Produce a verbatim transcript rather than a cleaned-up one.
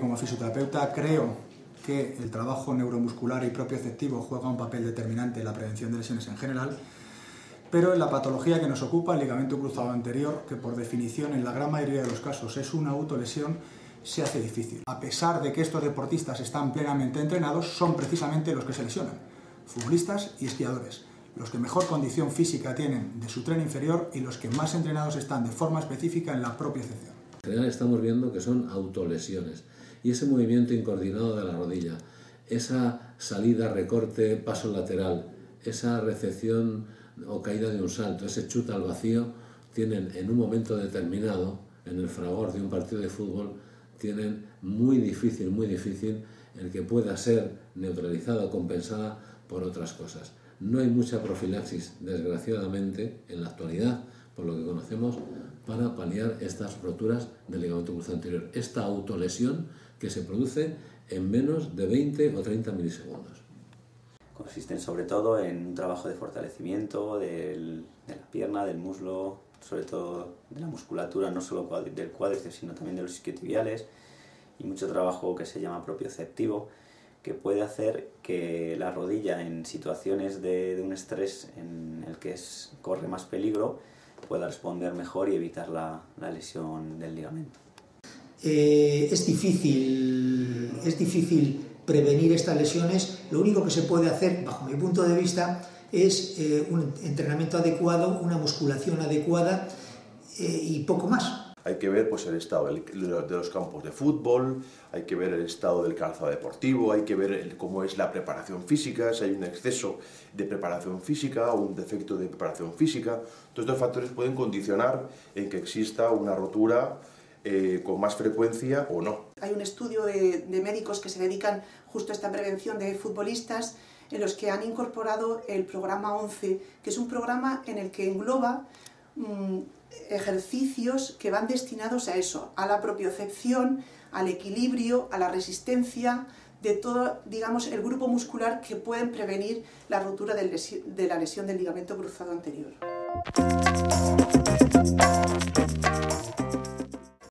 Como fisioterapeuta creo que el trabajo neuromuscular y propioceptivo juega un papel determinante en la prevención de lesiones en general, pero en la patología que nos ocupa, el ligamento cruzado anterior, que por definición en la gran mayoría de los casos es una autolesión, se hace difícil. A pesar de que estos deportistas están plenamente entrenados, son precisamente los que se lesionan, futbolistas y esquiadores, los que mejor condición física tienen de su tren inferior y los que más entrenados están de forma específica en la propiocepción. En general estamos viendo que son autolesiones y ese movimiento incoordinado de la rodilla, esa salida, recorte, paso lateral, esa recepción o caída de un salto, ese chute al vacío, tienen en un momento determinado, en el fragor de un partido de fútbol, tienen muy difícil, muy difícil el que pueda ser neutralizada o compensada por otras cosas. No hay mucha profilaxis, desgraciadamente, en la actualidad, por lo que conocemos, para paliar estas roturas del ligamento cruzado anterior, esta autolesión que se produce en menos de veinte o treinta milisegundos. Consisten sobre todo en un trabajo de fortalecimiento del, de la pierna, del muslo, sobre todo de la musculatura, no solo del cuádriceps, sino también de los isquiotibiales, y mucho trabajo que se llama propioceptivo, que puede hacer que la rodilla en situaciones de, de un estrés en el que es, corre más peligro pueda responder mejor y evitar la, la lesión del ligamento. Eh, es difícil, es difícil prevenir estas lesiones. Lo único que se puede hacer, bajo mi punto de vista, es eh, un entrenamiento adecuado, una musculación adecuada eh, y poco más. Hay que ver pues, el estado de los campos de fútbol, hay que ver el estado del calzado deportivo, hay que ver el, cómo es la preparación física, si hay un exceso de preparación física o un defecto de preparación física. Todos estos factores pueden condicionar en que exista una rotura eh, con más frecuencia o no. Hay un estudio de, de médicos que se dedican justo a esta prevención de futbolistas, en los que han incorporado el programa once, que es un programa en el que engloba mmm, ejercicios que van destinados a eso, a la propiocepción, al equilibrio, a la resistencia, de todo, digamos, el grupo muscular que pueden prevenir la rotura de, lesión, de la lesión del ligamento cruzado anterior.